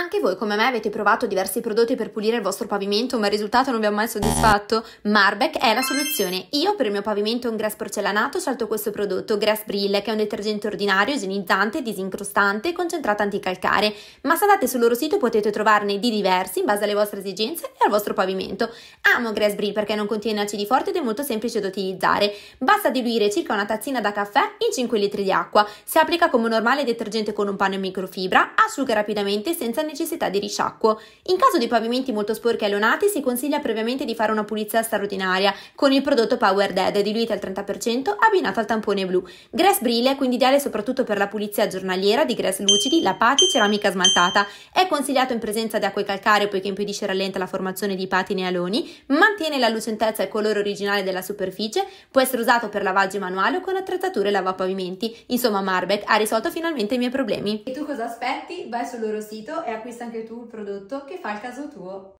Anche voi come me avete provato diversi prodotti per pulire il vostro pavimento ma il risultato non vi ha mai soddisfatto? Marbec è la soluzione. Io per il mio pavimento in Gres porcellanato ho scelto questo prodotto, Gres Brill, che è un detergente ordinario, igienizzante, disincrostante e concentrato anticalcare, ma se andate sul loro sito potete trovarne di diversi in base alle vostre esigenze e al vostro pavimento. Amo Gres Brill perché non contiene acidi forti ed è molto semplice da utilizzare. Basta diluire circa una tazzina da caffè in 5 litri di acqua, si applica come un normale detergente con un panno in microfibra, asciuga rapidamente senza necessità di risciacquo. In caso di pavimenti molto sporchi e allonati si consiglia previamente di fare una pulizia straordinaria con il prodotto Power Dead diluito al 30% abbinato al tampone blu. Gres Brill è quindi ideale soprattutto per la pulizia giornaliera di grès lucidi, lapati, ceramica smaltata. È consigliato in presenza di acqua e calcare poiché impedisce e rallenta la formazione di patine e aloni, mantiene la lucentezza e il colore originale della superficie, può essere usato per lavaggi manuali o con attrezzature lavapavimenti. Insomma, Marbec ha risolto finalmente i miei problemi. E tu cosa aspetti? Vai sul loro sito e acquista anche tu il prodotto che fa il caso tuo.